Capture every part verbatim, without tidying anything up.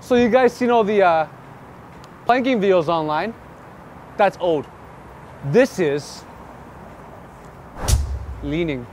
So you guys seen all the uh, planking videos online? That's old. This is leaning.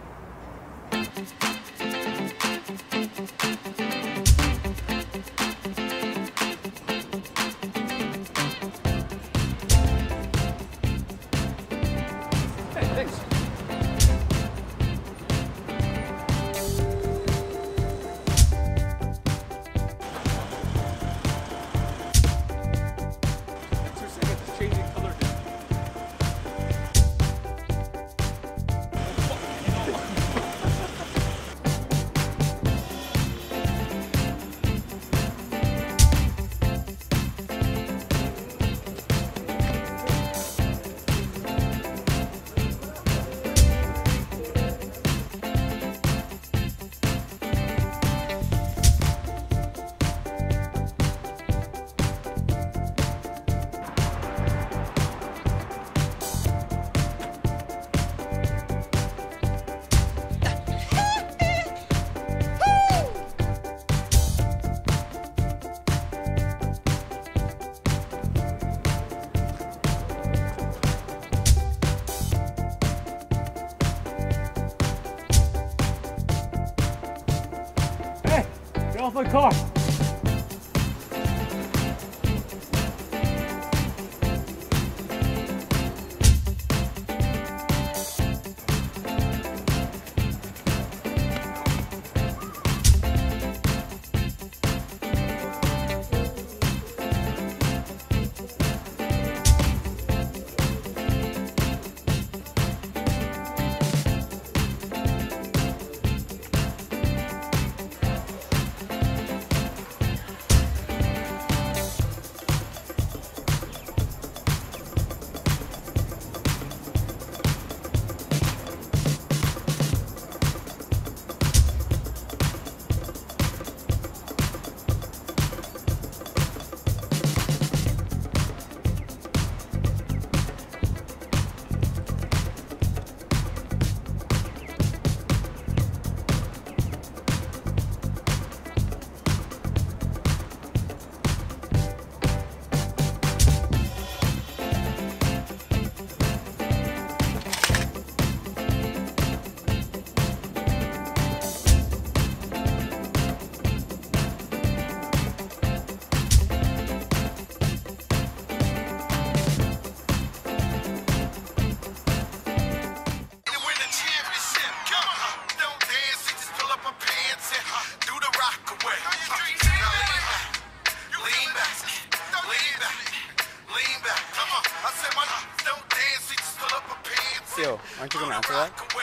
Off my car. Yo, aren't you gonna answer that?